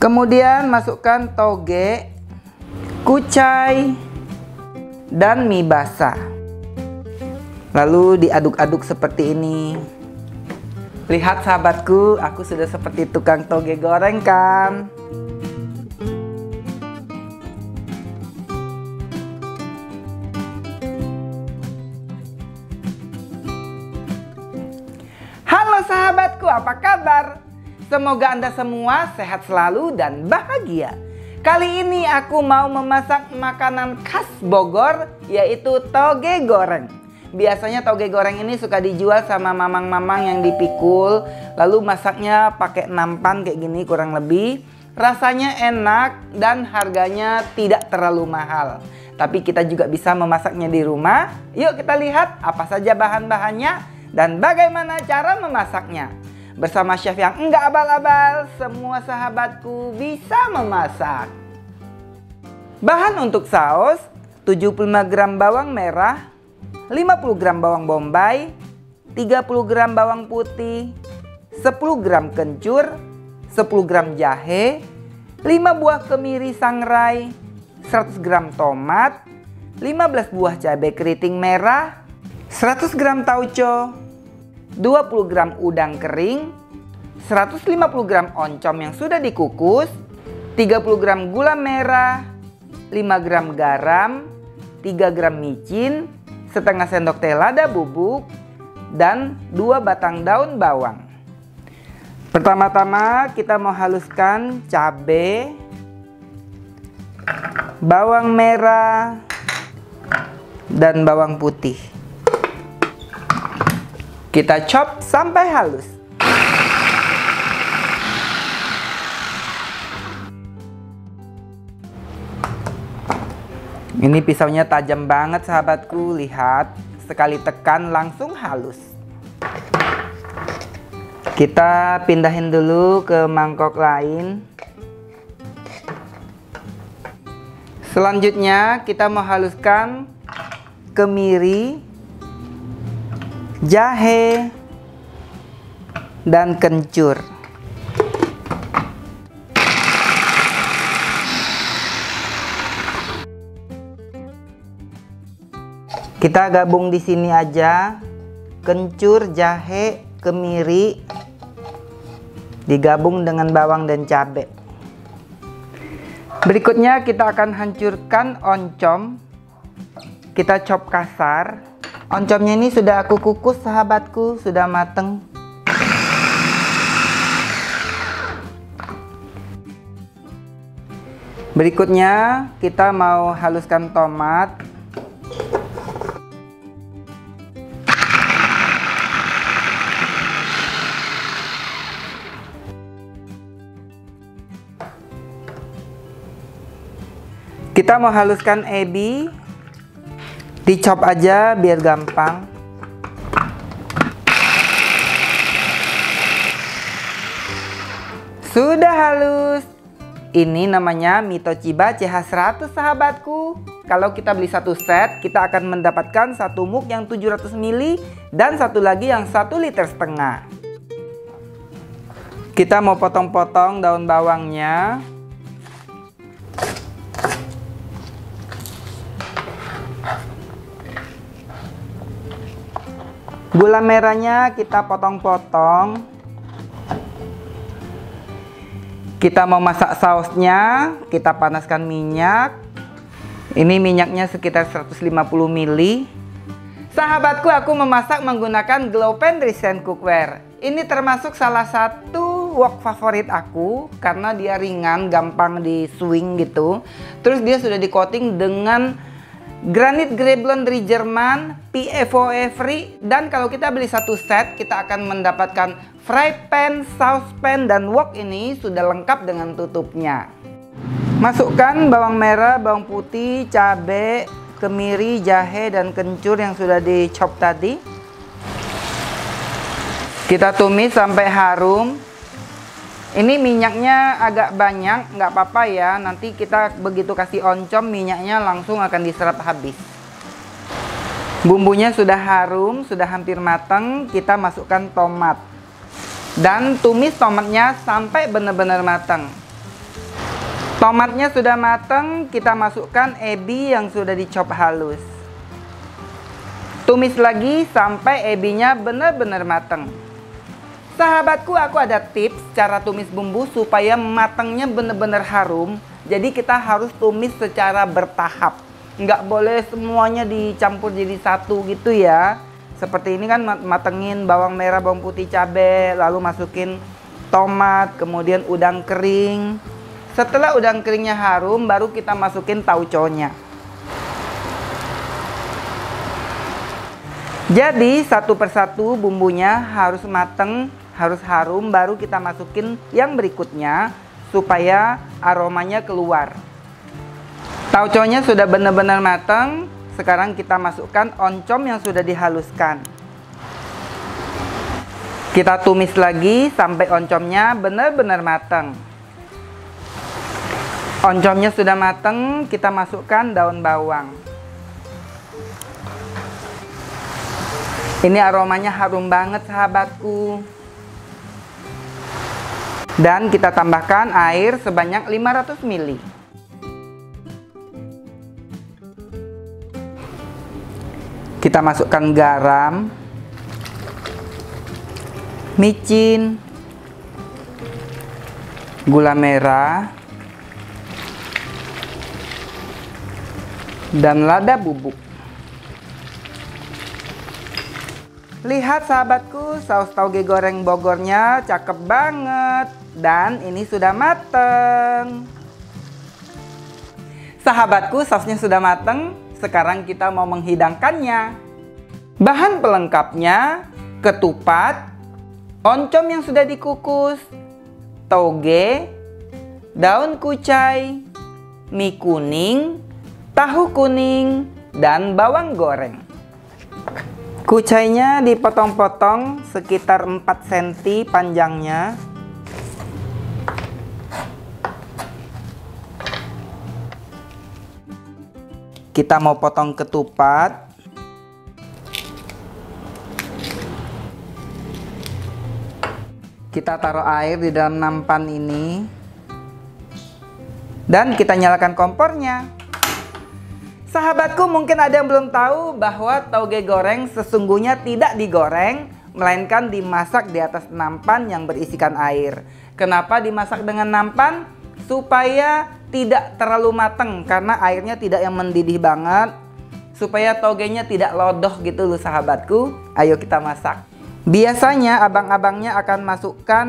Kemudian masukkan toge, kucai, dan mie basah. Lalu diaduk-aduk seperti ini. Lihat sahabatku, aku sudah seperti tukang toge goreng kan? Halo sahabatku, apa kabar? Semoga Anda semua sehat selalu dan bahagia. Kali ini aku mau memasak makanan khas Bogor, yaitu toge goreng. Biasanya toge goreng ini suka dijual sama mamang-mamang yang dipikul, lalu masaknya pakai nampan kayak gini kurang lebih. Rasanya enak dan harganya tidak terlalu mahal. Tapi kita juga bisa memasaknya di rumah. Yuk kita lihat apa saja bahan-bahannya dan bagaimana cara memasaknya. Bersama chef yang enggak abal-abal, semua sahabatku bisa memasak. Bahan untuk saus, 75 gram bawang merah, 50 gram bawang bombay, 30 gram bawang putih, 10 gram kencur, 10 gram jahe, 5 buah kemiri sangrai, 100 gram tomat, 15 buah cabai keriting merah, 100 gram tauco, 20 gram udang kering, 150 gram oncom yang sudah dikukus, 30 gram gula merah, 5 gram garam, 3 gram micin, setengah sendok teh lada bubuk, dan 2 batang daun bawang. Pertama-tama kita mau haluskan cabai, bawang merah, dan bawang putih. Kita chop sampai halus. Ini pisaunya tajam banget sahabatku, lihat. Sekali tekan langsung halus. Kita pindahin dulu ke mangkok lain. Selanjutnya kita mau haluskan kemiri, jahe, dan kencur. Kita gabung di sini aja, kencur, jahe, kemiri digabung dengan bawang dan cabai. Berikutnya kita akan hancurkan oncom. Kita chop kasar. Oncomnya ini sudah aku kukus sahabatku, sudah mateng. Berikutnya kita mau haluskan tomat. Kita mau haluskan ebi. Dicop aja biar gampang. Sudah halus. Ini namanya Mitochiba CH-100 sahabatku. Kalau kita beli satu set, kita akan mendapatkan satu mug yang 700 ml dan satu lagi yang 1,5 liter. Kita mau potong-potong daun bawangnya. Gula merahnya kita potong-potong. Kita mau masak sausnya, kita panaskan minyak. Ini minyaknya sekitar 150 ml. Sahabatku, aku memasak menggunakan Glow Pen Recent Cookware. Ini termasuk salah satu wok favorit aku karena dia ringan, gampang di swing gitu. Terus dia sudah di coating dengan Granit Grey Blond dari Jerman, PFOA free, dan kalau kita beli satu set, kita akan mendapatkan fry pan, saucepan, dan wok ini sudah lengkap dengan tutupnya. Masukkan bawang merah, bawang putih, cabai, kemiri, jahe, dan kencur yang sudah dicop tadi. Kita tumis sampai harum. Ini minyaknya agak banyak, nggak apa-apa ya. Nanti kita begitu kasih oncom, minyaknya langsung akan diserap habis. Bumbunya sudah harum, sudah hampir matang. Kita masukkan tomat. Dan tumis tomatnya sampai benar-benar matang. Tomatnya sudah matang, kita masukkan ebi yang sudah dicop halus. Tumis lagi sampai ebinya benar-benar matang. Sahabatku, aku ada tips cara tumis bumbu supaya matangnya benar-benar harum. Jadi kita harus tumis secara bertahap. Nggak boleh semuanya dicampur jadi satu gitu ya. Seperti ini kan, matengin bawang merah, bawang putih, cabai, lalu masukin tomat, kemudian udang kering. Setelah udang keringnya harum, baru kita masukin tauconya. Jadi satu persatu bumbunya harus mateng, harus harum, baru kita masukin yang berikutnya supaya aromanya keluar. Tauconya sudah benar-benar mateng. Sekarang kita masukkan oncom yang sudah dihaluskan. Kita tumis lagi sampai oncomnya benar-benar mateng. Oncomnya sudah mateng, kita masukkan daun bawang. Ini aromanya harum banget sahabatku. Dan kita tambahkan air sebanyak 500 ml. Kita masukkan garam, micin, gula merah, dan lada bubuk. Lihat sahabatku, saus tauge goreng Bogornya cakep banget. Dan ini sudah mateng. Sahabatku, sausnya sudah mateng. Sekarang kita mau menghidangkannya. Bahan pelengkapnya: ketupat, oncom yang sudah dikukus, tauge, daun kucai, mie kuning, tahu kuning, dan bawang goreng. Kucainya dipotong-potong sekitar 4 cm panjangnya. Kita mau potong ketupat. Kita taruh air di dalam nampan ini. Dan kita nyalakan kompornya. Sahabatku, mungkin ada yang belum tahu bahwa tauge goreng sesungguhnya tidak digoreng, melainkan dimasak di atas nampan yang berisikan air. Kenapa dimasak dengan nampan? Supaya tidak terlalu mateng, karena airnya tidak yang mendidih banget, supaya taugenya tidak lodoh gitu loh sahabatku. Ayo kita masak. Biasanya abang-abangnya akan masukkan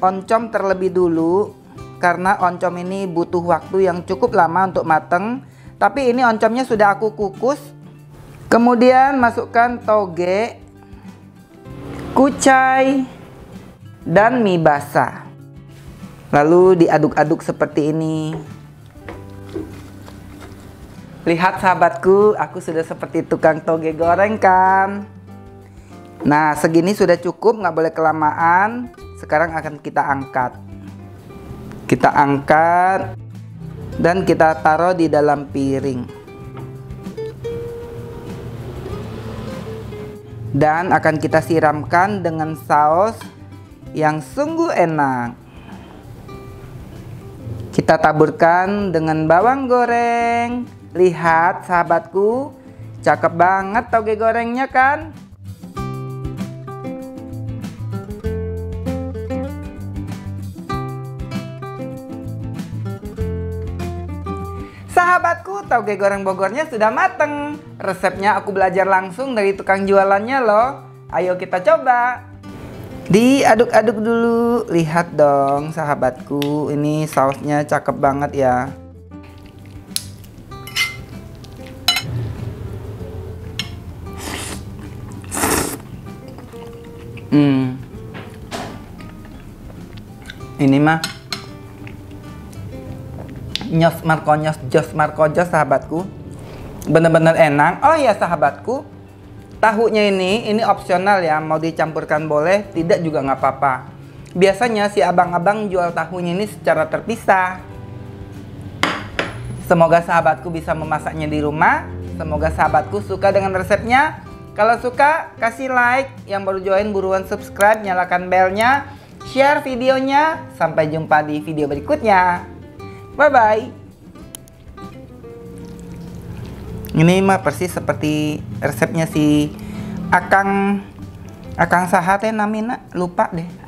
oncom terlebih dulu, karena oncom ini butuh waktu yang cukup lama untuk mateng. Tapi ini oncomnya sudah aku kukus. Kemudian masukkan tauge, kucai, dan mie basah. Lalu diaduk-aduk seperti ini. Lihat sahabatku, aku sudah seperti tukang tauge goreng kan. Nah, segini sudah cukup, nggak boleh kelamaan. Sekarang akan kita angkat. Kita angkat dan kita taruh di dalam piring. Dan akan kita siramkan dengan saus yang sungguh enak. Kita taburkan dengan bawang goreng. Lihat sahabatku, cakep banget tauge gorengnya kan? Sahabatku, tauge goreng Bogornya sudah mateng. Resepnya aku belajar langsung dari tukang jualannya loh. Ayo kita coba. Diaduk-aduk dulu. Lihat dong sahabatku, ini sausnya cakep banget ya. Ini mah jos marko jos sahabatku, bener-bener enak. Oh ya sahabatku, tahunya ini opsional ya, mau dicampurkan boleh, tidak juga nggak apa-apa. Biasanya si abang-abang jual tahunya ini secara terpisah. Semoga sahabatku bisa memasaknya di rumah. Semoga sahabatku suka dengan resepnya. Kalau suka, kasih like. Yang baru join buruan subscribe, nyalakan belnya, share videonya. Sampai jumpa di video berikutnya. Bye-bye. Ini mah persis seperti resepnya si Akang Saha teh namina, lupa deh.